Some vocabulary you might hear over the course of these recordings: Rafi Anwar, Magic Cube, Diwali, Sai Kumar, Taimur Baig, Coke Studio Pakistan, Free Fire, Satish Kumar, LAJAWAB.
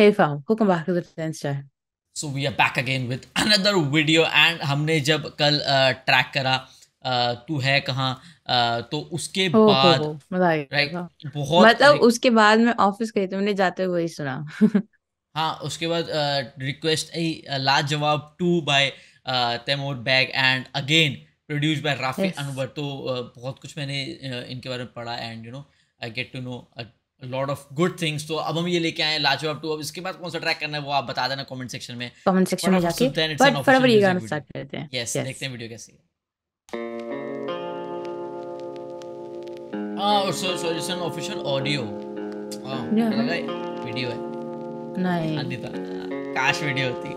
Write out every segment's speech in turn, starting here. Hey fam, welcome back to the 10th time. So we are back again with another video and हमने जब कल track करा तू है कहाँ तो उसके बाद बहुत मतलब उसके बाद मैं ऑफिस गई तो मैंने जाते हुए ही सुना हाँ उसके बाद request Lajawab 2 by Taimoor Baig and again produced by Rafi Anwar तो बहुत कुछ मैंने इनके बारे में पढ़ा and you know I get to know lot of good things तो अब हम ये लेके आए लाजवाब 2 अब इसके बाद कौन सा ट्रैक करना है वो आप बता देना कमेंट सेक्शन में जाके बट फटाफट ये गाना स्टार्ट करते हैं यस देखते हैं वीडियो कैसी है हां so it's an official audio video है नहीं अंदिता काश वीडियो होती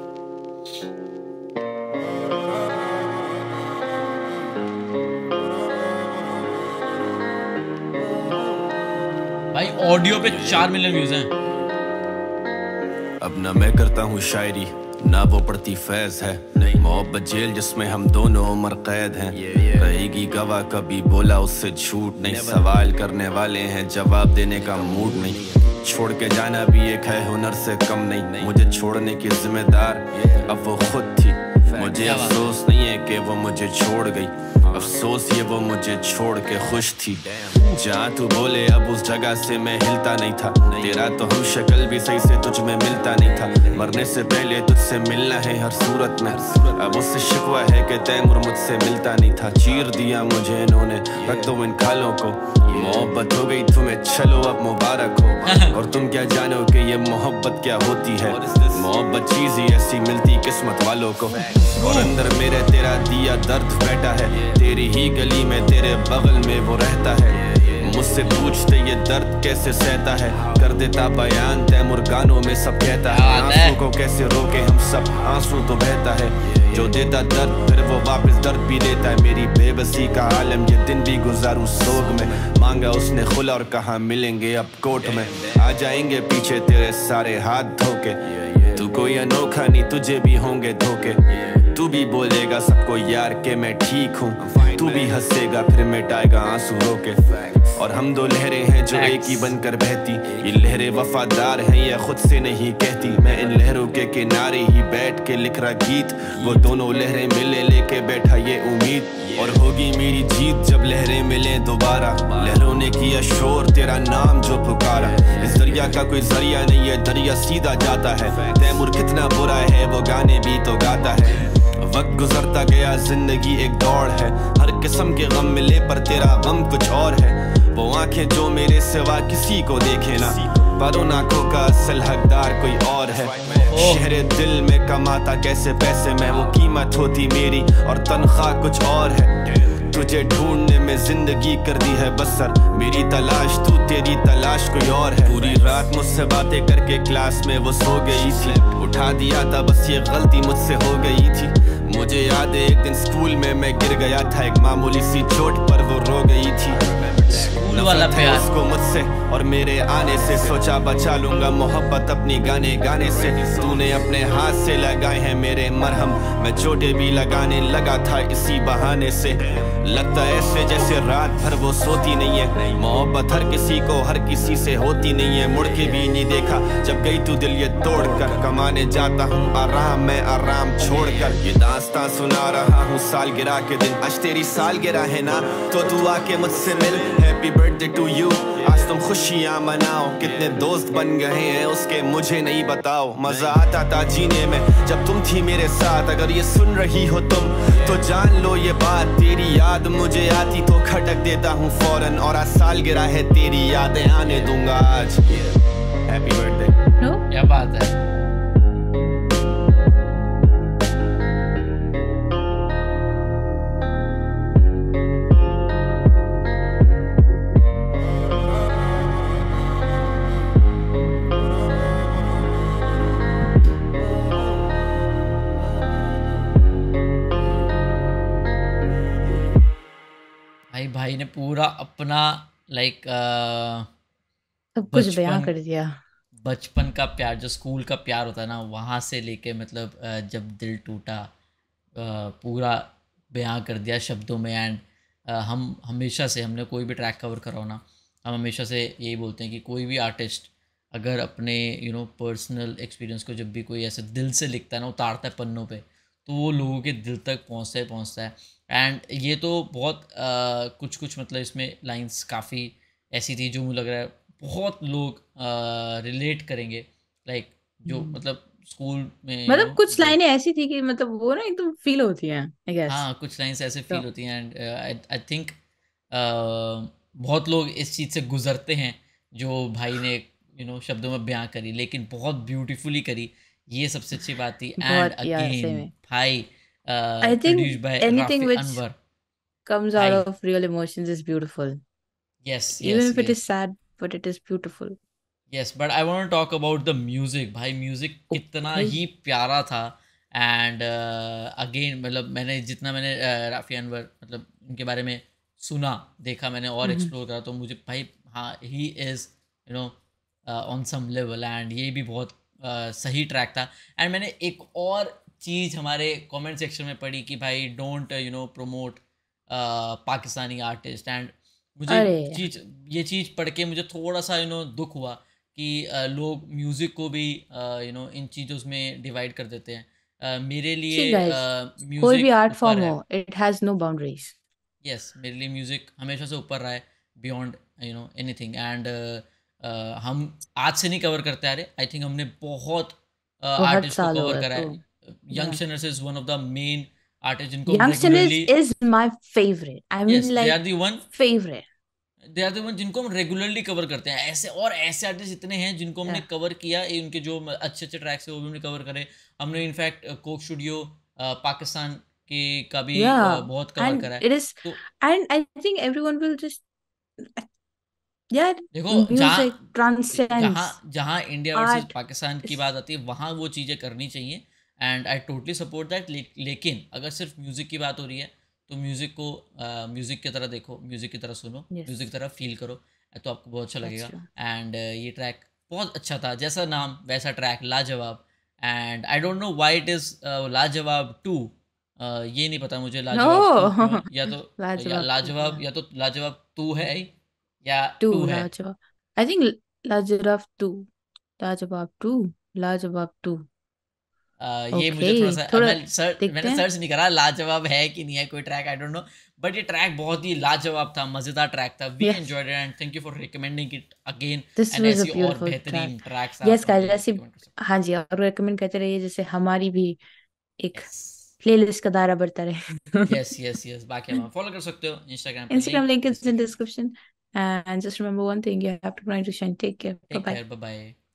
भाई ऑडियो पे 4 मिलियन व्यूज हैं अब ना मैं करता हूँ शायरी ना वो पढ़ती फैज है नहीं मोहब्बत जेल जिसमें हम दोनों उम्र कैद हैं रहेगी गवाह कभी बोला उससे झूठ नहीं सवाल करने वाले हैं जवाब देने का मूड नहीं छोड़ के जाना भी एक है हुनर से कम नहीं मुझे छोड़ने की जिम्मेदार अब वो खुद थी मुझे अफसोस नहीं है कि वो मुझे छोड़ गई अफसोस ये वो मुझे छोड़ के खुश थी जहाँ तू बोले अब उस जगह से मैं हिलता नहीं था तेरा तो हम शक्ल भी सही से तुझ में मिलता नहीं था मरने से पहले तुझसे मिलना है हर सूरत में अब उससे शिकवा है कि तैमूर मुझसे मिलता नहीं था चीर दिया मुझे इन्होंने रख दो इन खालों को मोहब्बत हो गई तुम्हें चलो अब मुबारक हो और तुम क्या जानो कि ये मोहब्बत क्या होती है मोहब्बत चीज ही ऐसी मिलती किस्मत वालों को और अंदर मेरे तेरा दिया दर्द बैठा है तेरी ही गली में तेरे बगल में वो रहता है मुझसे पूछते ये दर्द कैसे सहता है कर देता बयान तैमूर गानों में सब कहता है आंसू को कैसे रोके हम सब आंसू तो बहता है जो देता दर्द फिर वो वापस दर्द भी देता है मेरी बेबसी का आलम ये दिन भी गुजारू सोग में मांगा उसने खुला और कहा मिलेंगे अब कोर्ट में आ जाएंगे पीछे तेरे सारे हाथ धोके तू कोई अनोखा नहीं तुझे भी होंगे धोखे तू भी बोलेगा सबको यार के मैं ठीक हूँ तू भी हंसेगा फिर मिटाएगा आंसू रोके और हम दो लहरें हैं जो एक ही बनकर बहती ये लहरें वफादार हैं ये खुद से नहीं कहती मैं इन लहरों के किनारे ही बैठ के लिख रहा गीत वो दोनों लहरें मिले लेके बैठा ये उम्मीद और होगी मेरी जीत जब लहरें मिले दोबारा लहरों ने किया शोर तेरा नाम जो पुकारा इस दरिया का कोई जरिया नहीं है दरिया सीधा जाता है तैमूर कितना बुरा है वो गाने भी तो गाता है वक्त गुजरता गया जिंदगी एक दौड़ है हर किस्म के गम मिले पर तेरा गम कुछ और है वो आंखें जो मेरे सिवा किसी को देखे ना पर उन आंखों का असल हकदार कोई और है शहरे दिल में कमाता कैसे पैसे में वो कीमत होती मेरी और तनख्वाह कुछ और है तुझे ढूंढने में जिंदगी कर दी है बसर मेरी तलाश तू तेरी तलाश कोई और है पूरी रात मुझसे बातें करके क्लास में वो सो गई थी उठा दिया था बस ये गलती मुझसे हो गई थी मुझे याद है एक दिन स्कूल में मैं गिर गया था एक मामूली सी चोट पर वो रो गई थी वाला प्यार उसको मुझसे और मेरे आने से सोचा बचा लूंगा मोहब्बत अपनी गाने गाने से तूने अपने हाथ से लगाए हैं मेरे मरहम मैं चोटें भी लगाने लगा था इसी बहाने से लगता है ऐसे जैसे रात भर वो सोती नहीं है मोहब्बत हर किसी को हर किसी से होती नहीं है मुड़ के भी नहीं देखा जब गई तू दिल ये तोड़ कर कमाने जाता हूँ आराम मैं आराम छोड़ कर ये दास्तां सुना रहा हूँ साल गिरा के दिन आज तेरी साल गिरा है ना तो तू आके मुझसे मिल हैप्पी बर्थडे टू यू आज तुम खुशियाँ मनाओ कितने दोस्त बन गए हैं उसके मुझे नहीं बताओ मजा आता था जीने में जब तुम थी मेरे साथ अगर ये सुन रही हो तुम तो जान लो ये बात तेरी याद मुझे आती तो खटक देता हूँ फौरन और आज साल गिरा है तेरी यादें आने दूंगा आज हैप्पी बर्थडे क्या बात है भाई ने पूरा अपना लाइक सब कुछ बयां कर दिया बचपन का प्यार जो स्कूल का प्यार होता है ना वहाँ से लेके मतलब जब दिल टूटा पूरा बयां कर दिया शब्दों में एंड हम हमेशा से हमने कोई भी ट्रैक कवर कराओ ना हम हमेशा से यही बोलते हैं कि कोई भी आर्टिस्ट अगर अपने पर्सनल एक्सपीरियंस को जब भी कोई ऐसे दिल से लिखता है ना, उतारता है पन्नों पे, तो वो लोगों के दिल तक पहुंचता है। एंड ये तो बहुत कुछ मतलब इसमें लाइंस काफ़ी ऐसी थी जो मुझे लग रहा है बहुत लोग रिलेट करेंगे, लाइक जो मतलब स्कूल में कुछ लाइनें ऐसी थी कि मतलब वो ना एकदम फील होती हैं आई गेस। हाँ, कुछ लाइंस ऐसे फील होती हैं एंड आई थिंक बहुत लोग इस चीज़ से गुजरते हैं जो भाई ने शब्दों में बयां करी, लेकिन बहुत ब्यूटीफुली करी, ये सबसे अच्छी बात थी। एंड अगेन भाई produced by Rafi Anwar, comes out of real emotions is beautiful. Yes, even if it is sad but it is beautiful. Yes, but I want to talk about the music. भाई music कितना ही प्यारा था। And again मतलब जितना मैंने राफी अनवर उनके बारे में सुना, देखा मैंने और एक्सप्लोर करा, तो मुझे भाई हाँ he is on some level. And ये भी बहुत सही ट्रैक था। एंड मैंने एक और चीज़ हमारे कमेंट सेक्शन में पढ़ी कि भाई don't promote Pakistani artist. And मुझे ये चीज़ पढ़ के मुझे थोड़ा सा दुख हुआ कि लोग म्यूज़िक को भी इन चीज़ों में डिवाइड कर देते हैं। मेरे लिए म्यूजिक कोई भी आर्ट फॉर्म हो, it has no boundaries. Yes, मेरे लिए म्यूज़िक हमेशा से ऊपर रहा है, बियॉन्ड एनीथिंग। एंड हम आज से नहीं कवर करते आ रहे, आई थिंक हमने बहुत आर्टिस्ट को कवर करा है। Youngsters is one of the main artist जिनको regularly is my favourite. I mean like they are the one जिनको हम रेगुलरली कवर करते हैं। ऐसे आर्टिस्ट इतने हैं जिनको हमने कवर किया, उनके जो अच्छे ट्रैक्स है वो भी हमने कवर करे। हमने इनफैक्ट कोक स्टूडियो पाकिस्तान के का भी बहुत कवर करा है। And I think everyone will just देखो, जहाँ इंडिया वर्सेस पाकिस्तान की बात आती है वहाँ वो चीज़ें करनी चाहिए। And I totally support that. लेकिन अगर सिर्फ म्यूज़िक की बात हो रही है तो म्यूज़िक को म्यूज़िक की तरह देखो, म्यूज़िक की तरह सुनो, म्यूज़िक की तरह फील करो, तो आपको बहुत अच्छा लगेगा। एंड ये ट्रैक बहुत अच्छा था, जैसा नाम वैसा ट्रैक, लाजवाब। And I don't know why it is Lajawab 2। ये नहीं पता मुझे लाजवाब या तो लाजवाब 2 है लाजवाब। आई थिंक लाजवाब 2 ये मुझे थोड़ा मैंने सर्च नहीं करा लाजवाब है कि नहीं है कोई track, I don't know, but ये ट्रैक बहुत ही लाजवाब था, मजेदार ट्रैक था। We enjoyed it and thank you for recommending it again. This was a beautiful track. Yes guys, ऐसे हां जी, और रिकमेंड करते रहिए, जैसे हमारी भी एक प्लेलिस्ट का दायरा बढ़ता रहे। यस बाकी हम फॉलो कर सकते हो Instagram, link is in description. And just remember one thing: you have to grind to shine. Take care. Bye bye.